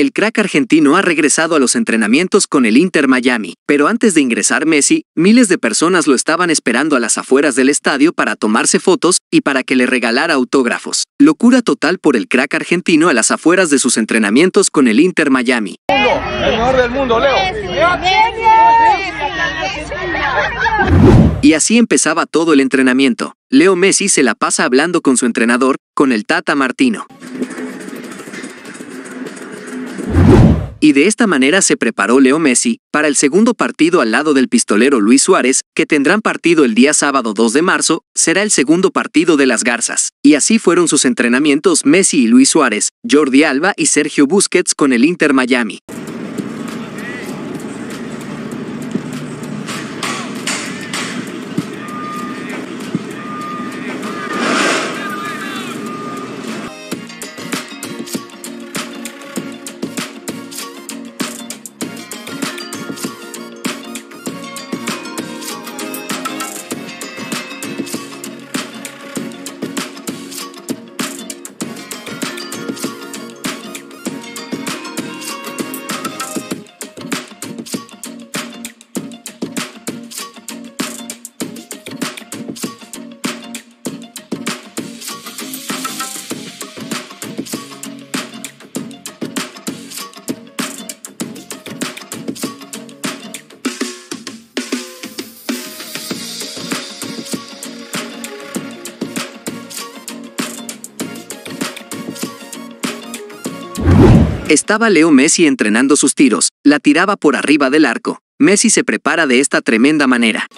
El crack argentino ha regresado a los entrenamientos con el Inter Miami, pero antes de ingresar Messi, miles de personas lo estaban esperando a las afueras del estadio para tomarse fotos y para que le regalara autógrafos. Locura total por el crack argentino a las afueras de sus entrenamientos con el Inter Miami. El mejor del mundo, Leo. Y así empezaba todo el entrenamiento. Leo Messi se la pasa hablando con su entrenador, con el Tata Martino. Y de esta manera se preparó Leo Messi para el segundo partido al lado del pistolero Luis Suárez, que tendrán partido el día sábado 2 de marzo, será el segundo partido de las Garzas. Y así fueron sus entrenamientos Messi y Luis Suárez, Jordi Alba y Sergio Busquets con el Inter Miami. Estaba Leo Messi entrenando sus tiros, la tiraba por arriba del arco. Messi se prepara de esta tremenda manera.